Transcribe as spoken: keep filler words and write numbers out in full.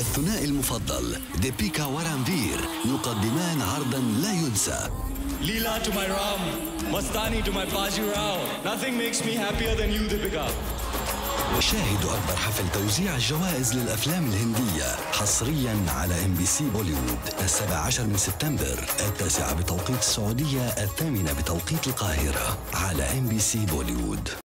الثنائي المفضل ديبيكا ورانفير يقدمان عرضا لا ينسى. ليلا to my Ram, Mastani to my Baji Rao. Nothing makes me happier than you, Deepika. شاهدوا أكبر حفل توزيع الجوائز للأفلام الهندية حصريا على ام بي سي بوليوود السابع عشر من سبتمبر، التاسعة بتوقيت السعودية، الثامنة بتوقيت القاهرة، على ام بي سي بوليوود.